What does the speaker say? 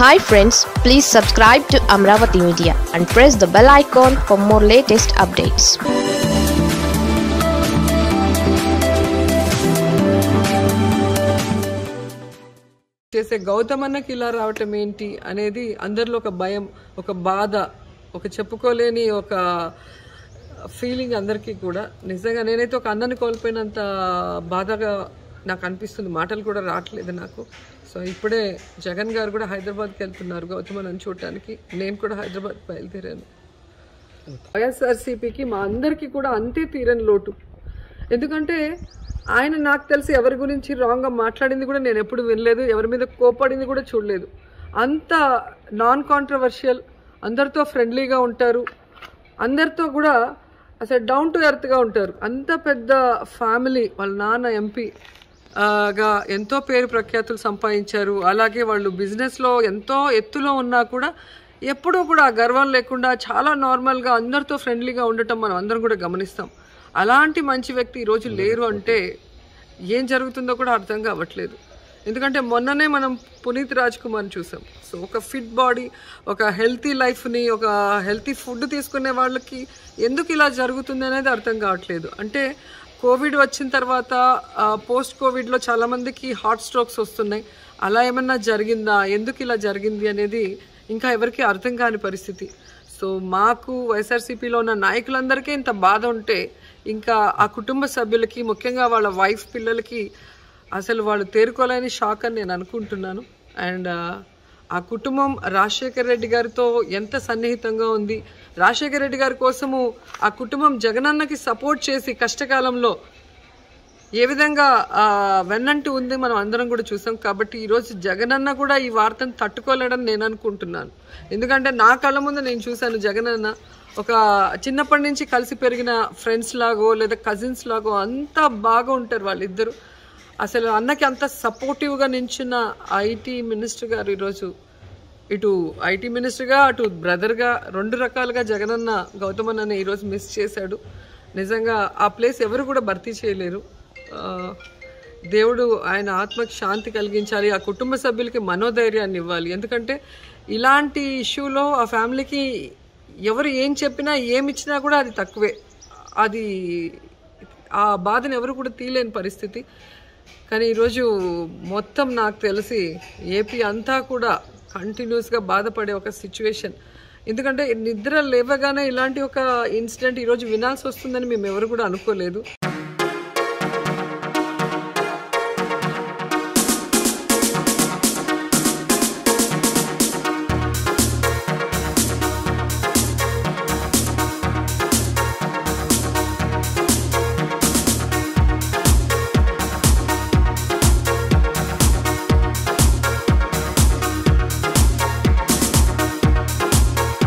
Hi friends, please subscribe to Amravati Media and press the bell icon for more latest updates. చేసే గౌతమన్నకి ఇలా రావటం ఏంటి అనేది అందరిలో ఒక భయం, ఒక బాధ, ఒక చెప్పుకోలేని ఒక ఫీలింగ్ అందరికీ కూడా. నిజంగా నేనైతే ఒక అన్నని కోల్పోయినంత బాధగా నాకు అనిపిస్తుంది, మాటలు కూడా రావట్లేదు నాకు. సో ఇప్పుడే జగన్ గారు కూడా హైదరాబాద్కి వెళ్తున్నారు గౌతమన్నని చూడటానికి, నేను కూడా హైదరాబాద్ బయలుదేరాను. వైఎస్ఆర్సీపీకి మా అందరికీ కూడా అంతే తీరని లోటు. ఎందుకంటే ఆయన నాకు తెలిసి ఎవరి గురించి రాంగ్గా మాట్లాడింది కూడా నేను ఎప్పుడు వినలేదు, ఎవరి మీద కోపడింది కూడా చూడలేదు. అంత నాన్ కాంట్రవర్షియల్, అందరితో ఫ్రెండ్లీగా ఉంటారు, అందరితో కూడా అసలు డౌన్ టు ఎర్త్గా ఉంటారు. అంత పెద్ద ఫ్యామిలీ, వాళ్ళ నాన్న ఎంపీగా ఎంతో పేరు ప్రఖ్యాతులు సంపాదించారు. అలాగే వాళ్ళు బిజినెస్లో ఎంతో ఎత్తులో ఉన్నా కూడా ఎప్పుడూ కూడా గర్వం లేకుండా చాలా నార్మల్గా అందరితో ఫ్రెండ్లీగా ఉండటం మనం అందరం కూడా గమనిస్తాం. అలాంటి మంచి వ్యక్తి ఈరోజు లేరు అంటే ఏం జరుగుతుందో కూడా అర్థం కావట్లేదు. ఎందుకంటే మొన్ననే మనం పునీత్ రాజ్ కుమార్ని చూసాం. సో ఒక ఫిట్ బాడీ, ఒక హెల్తీ లైఫ్ని, ఒక హెల్తీ ఫుడ్ తీసుకునే వాళ్ళకి ఎందుకు ఇలా జరుగుతుంది అనేది అర్థం కావట్లేదు. అంటే కోవిడ్ వచ్చిన తర్వాత పోస్ట్ కోవిడ్లో చాలామందికి హార్ట్ స్ట్రోక్స్ వస్తున్నాయి. అలా ఏమన్నా జరిగిందా, ఎందుకు ఇలా జరిగింది అనేది ఇంకా ఎవరికి అర్థం కాని పరిస్థితి. సో మాకు వైఎస్ఆర్సీపీలో ఉన్న నాయకులందరికీ ఇంత బాధ ఉంటే ఇంకా ఆ కుటుంబ సభ్యులకి, ముఖ్యంగా వాళ్ళ వైఫ్, పిల్లలకి అసలు వాళ్ళు తేరుకోలేని షాక్ అని నేను అనుకుంటున్నాను. అండ్ ఆ కుటుంబం రాజశేఖర్ రెడ్డి గారితో ఎంత సన్నిహితంగా ఉంది, రాజశేఖర్ రెడ్డి గారి కోసము ఆ కుటుంబం జగనన్నకి సపోర్ట్ చేసి కష్టకాలంలో ఏ విధంగా వెన్నంటూ ఉంది మనం అందరం కూడా చూసాం. కాబట్టి ఈరోజు జగనన్న కూడా ఈ వార్తను తట్టుకోలేడని నేను అనుకుంటున్నాను. ఎందుకంటే నా కళ్ళ ముందు నేను చూశాను జగనన్న ఒక చిన్నప్పటి నుంచి కలిసి పెరిగిన ఫ్రెండ్స్ లాగో లేదా కజిన్స్ లాగో అంతా బాగా ఉంటారు వాళ్ళిద్దరు. అసలు అన్నకి అంత సపోర్టివ్గా నించిన ఐటీ మినిస్టర్ గారు ఈరోజు ఇటు ఐటీ మినిస్టర్గా అటు బ్రదర్గా రెండు రకాలుగా జగనన్న గౌతమన్నని ఈరోజు మిస్ చేశాడు. నిజంగా ఆ ప్లేస్ ఎవరు కూడా భర్తీ చేయలేరు. దేవుడు ఆయన ఆత్మకు శాంతి కలిగించాలి, ఆ కుటుంబ సభ్యులకి మనోధైర్యాన్ని ఇవ్వాలి. ఎందుకంటే ఇలాంటి ఇష్యూలో ఆ ఫ్యామిలీకి ఎవరు ఏం చెప్పినా ఏమిచ్చినా కూడా అది తక్కువే, అది ఆ బాధను ఎవరు కూడా తీయలేని పరిస్థితి. కానీ ఈరోజు మొత్తం నాకు తెలిసి ఏపీ అంతా కూడా కంటిన్యూస్గా బాధపడే ఒక సిచ్యువేషన్. ఎందుకంటే నిద్ర లేవగానే ఇలాంటి ఒక ఇన్సిడెంట్ ఈరోజు వినాల్సి వస్తుందని మేము ఎవరు కూడా అనుకోలేదు.